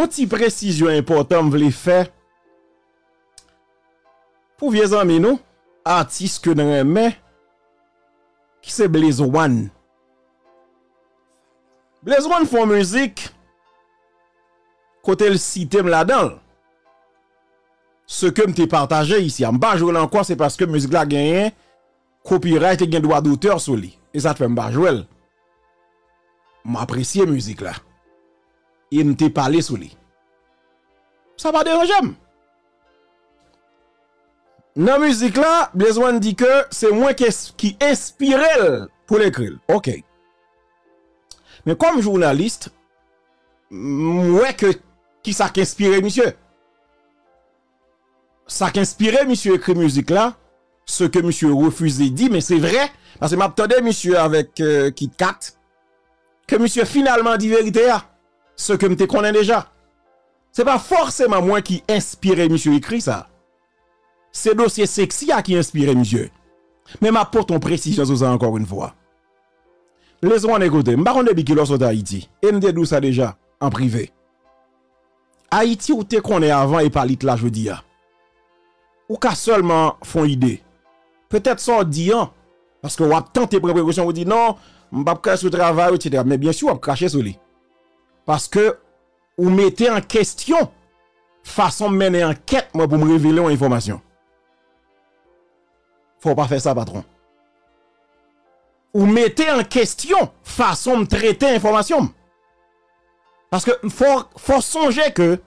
Gonti précision importante m'vle faire pour vieux amis nous artiste que nous aimons qui c'est Blaze One. Blaze One font musique côté le cité là-dedans. Ce que m'te partagé ici en bas jouer encore c'est parce que musique la gagne copyright et gagne droit d'auteur sur lui et ça te fait m'ba jouer. M'apprécier musique là. Il me t'a parlé sur lui. Ça va déranger. Dans la musique là, Blaze One dit que c'est moi qui inspire pour l'écrire. OK. Mais comme journaliste, moi que qui ça qu'inspire monsieur. Ça qu'inspire monsieur écrit musique là, ce que monsieur refusait dit mais c'est vrai parce que m'attendais monsieur avec Kit Kat que monsieur finalement dit vérité là. Ce que m'te connais déjà. C'est pas forcément moi qui inspire monsieur écrit ça. C'est dossier sexy à qui inspire monsieur. Mais ma porte en précision sur ça encore une fois. Laissez-moi écouter. M'baron de Bikilo sont Haïti. Et m'te dou ça déjà en privé. Haïti ou te connais avant et parlit là jodi a. Ou ka seulement font idée. Peut-être sans diant. Parce que ou a tenté précaution ou dit non, m'pa cracher sur travail etc. Mais bien sûr, on cracher sur lui. Parce que vous mettez en question façon de mener enquête moi pour me révéler une information. Faut pas faire ça, patron. Vous mettez en question façon de traiter information. Parce que faut songer que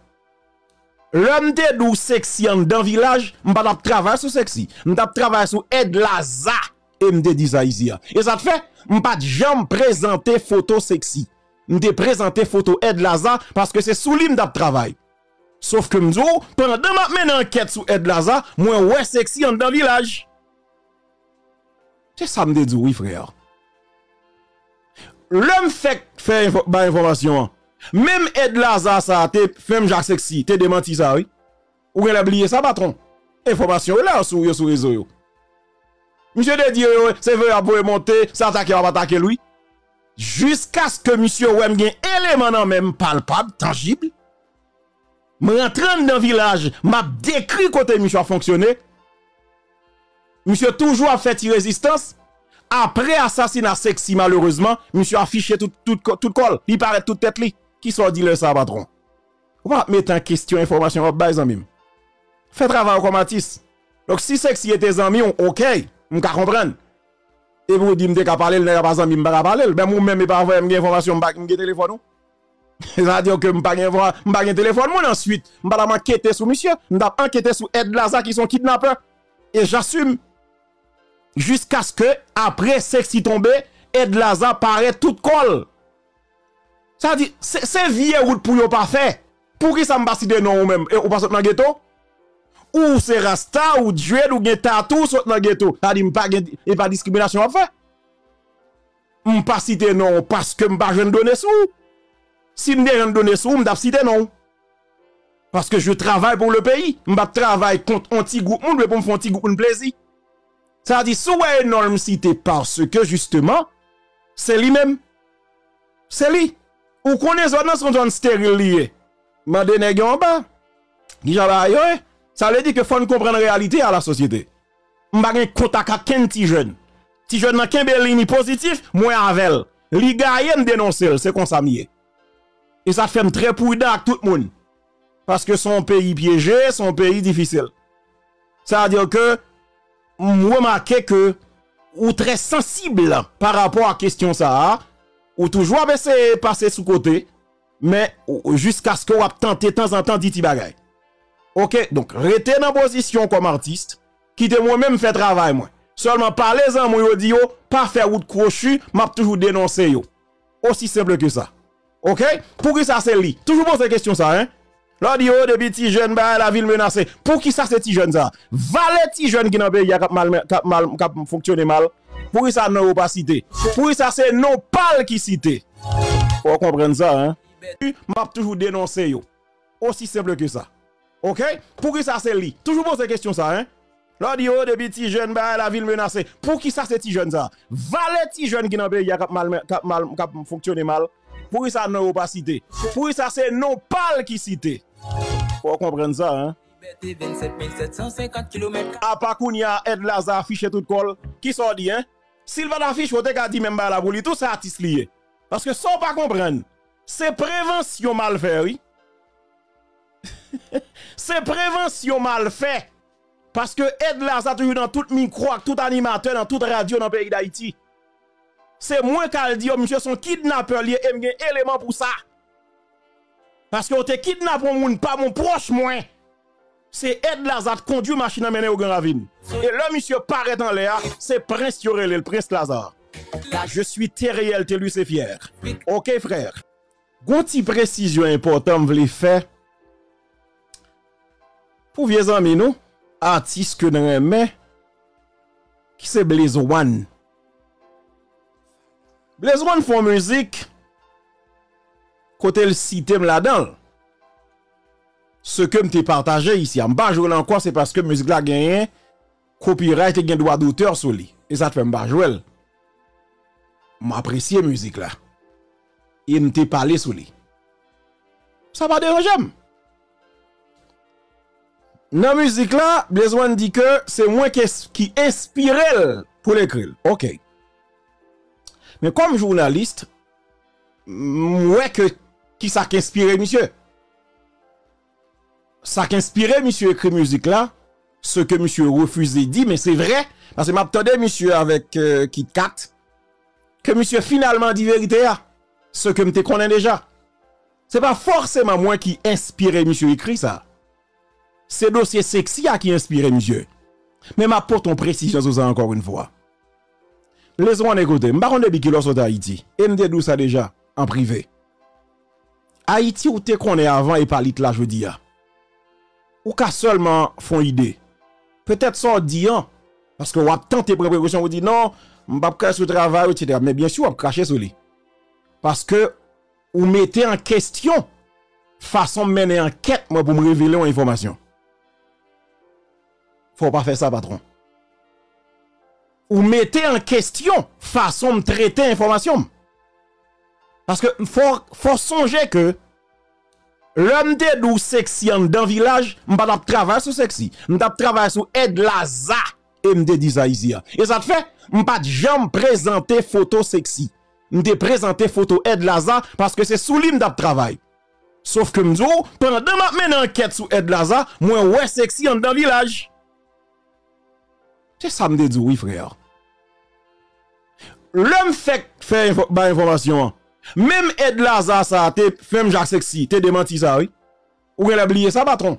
l'homme de doux sexy dans le village, m'badap travaille sur sexy. M'badap travaille sur Ed Lazar. Et m'de dit ça ici. Et ça te fait, m'badap jamais présenter photo sexy. M'te présenter photo Ed Lazar parce que c'est sous l'im d'ap travail. Sauf que m'dou, pendant ma mène enquête sous Ed Lazar, moi ouais sexy en dans village. C'est ça m'te dit oui frère. L'homme fait information. Même Ed Lazar ça, te femme Jacques sexy, te démenti ça oui. Ou elle a oublié ça patron. Information là sous réseau. Monsieur de Dieu, c'est vrai à pouvoir monter, ça attaquer, on va attaquer lui. Jusqu'à ce que monsieur Wem gagne élément nan même palpable, tangible. Me rentre dans village, m'a décrit côté monsieur a fonctionné. Monsieur toujours a fait résistance. Après assassinat sexy malheureusement, monsieur a fiché tout col, il paraît toute tête li. Qui soit dit le ça patron. On va mettre en question information baise en même. Fait travail comme artiste. Donc si sexy était ami, OK, on ka comprendre. Et vous dites, m'te ka parler, n'avez pas zami m'ba parler, ben moi-même pas vrai m'ai information m'ba m'ai téléphone. Ça dire que m'pa gen téléphone moi ensuite, m'pa la enquêter sur monsieur, m'ta enquêter sur Ed Lazar qui sont kidnappeurs et j'assume jusqu'à ce que après sexy tombé, Ed Lazar paraît toute colle. Ça dit c'est vieux route pour yo pas faire. Pour qui ça m'ba citer non ou même ou pas dans ghetto? Ou c'est rasta ou dread ou gen tatou sot nan ghetto. Ça dit m'pa gen et pas discrimination à faire. M'pa citer non parce que m'pa jeune donner sou. Si m'de jeune donner sou, m'dap citer non. Parce que je travaille pour le pays, m'pa travaille contre un petit groupe monde pour me faire un petit groupe un plaisir. Ça dit sou ouais non citer parce que justement c'est lui-même. C'est lui. Ou connaît son zone stérile lié. Mande nèg en bas. Déjà ba yo. Ça veut dire que faut comprendre la réalité à la société. M'ba gen contact à ken ti jeune. Ti jeune nan Kembelini positif, moi avec. Li gaye me dénoncer, c'est comme ça mié. Et ça fait très prudent avec tout le monde. Parce que son pays piégé, son pays difficile. Ça veut dire que moi remarqué que ou très sensible par rapport à question ça, ou toujours essayer passer sous côté, mais jusqu'à ce que ou tenter de temps en temps dit ti bagay. OK, donc restez dans position comme artiste, quittez moi-même faire travail moi. Seulement parlez-en moi yo di yo, pas faire route crochu, m'a toujours dénoncer yo. Aussi simple que ça. OK? Pour qui ça c'est li? Toujours poser question ça hein. Là di yo depuis ti jeune ba la ville menacée. Pour qui ça c'est ti jeune ça? Valé ti jeune qui dans pays cap fonctionner mal. Pour qui ça non ou pas cité? Pour qui ça c'est non pal qui cité? Faut comprendre ça hein. M'a toujours dénoncer yo. Aussi simple que ça. OK? Pour qui ça c'est lui? Toujours poser question ça hein. Là dit oh depuis ti jeune ba la ville menacée. Pour qui ça c'est ti jeune ça? Valé ti jeune qui dans pays cap fonctionner mal. Pour ça, non, pas cité. Pour ça, c'est non pâle qui cité. Faut comprendre ça, hein. À Pakounia, Ed Lazar affiché tout col. Qui s'en dit, hein? S'il va d'affiche, vous avez dit même la boule, tout ça artiste lié. Parce que sans pas comprendre, c'est prévention mal faite, oui. C'est prévention mal faite. Parce que Ed Lazar toujours dans tout micro, tout animateur, dans toute radio dans le pays d'Haïti. C'est moins qu'à dire, monsieur, son kidnappeur lié, il y a un élément pour ça. Parce que vous te kidnappé, pas mon proche, moins. C'est Ed Lazar conduit machine à mener au Grand Ravine. Et là, monsieur paraît dans l'air, c'est Prince Yorel, le Prince Lazar. Je suis terriel, t'es lui, c'est fier. Ok, frère. Gonti précision importante, vous les faire. Pour vieux amis, nous, artiste que nous aimons, qui c'est Blaze One. Blaze One font musique, côté le cité là-dedans. Ce que je t'ai partagé ici, en bas, je joue encore, c'est parce que la musique a gagné, copyright et droit d'auteur sur lui. Et ça te fait m'bas jouer. M'apprécier la musique là. Et nous t'ai parlé sur lui. Ça va déranger. Dans la musique là, Blaze One dit que c'est moi qui inspire pour l'écrire. Ok. Mais comme journaliste, moi que qui ça qui inspire, monsieur? Ça qui inspire monsieur écrit musique là, ce que monsieur refusait dit, mais c'est vrai, parce que m'attendais monsieur avec Kit Kat, que monsieur finalement dit vérité à ce que m'te connais déjà. C'est pas forcément moi qui inspire monsieur écrit ça. C'est dossier sexy à qui inspire monsieur. Mais m'apportons précision sur ça encore une fois. Laissez-moi écouter, m'baron de Biki l'os d'Haïti, et m'te dou ça déjà, en privé. Haïti ou te connais avant et palit là je dis. Ou qu'à seulement font idée. Peut-être sans dire, parce que vous avez tenté de prendre précaution, vous dites non, je ne vais pas cracher sur le travail, etc. Mais bien sûr, vous cracher sur lui. Parce que vous mettez en question façon de mener une enquête pour me révéler une information. Faut pas faire ça, patron. Vous mettez en question façon de traiter l'information. Parce que faut songer que l'homme de dou sexy dans village, m'pa travailler sur sexy, m'pa travailler sur Ed Lazar et m'te dit ça ici. Et ça te fait, m'pa jamais présenter photo sexy. M'te présenter photo Ed Lazar parce que c'est sous lui m'ta travail. Sauf que m'dou, pendant m'a mené enquête sur Ed Lazar, moi ouais sexy dans village. C'est ça m'te dit oui frère. L'homme fait ba information. Même Ed Lazar, ça, t'es femme Jacques Sexy, t'es démenti ça, oui. Ou elle a oublié ça, patron.